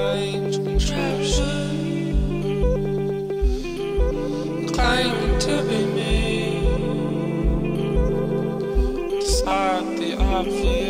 strange contraption, claiming to be me, decide the obvious.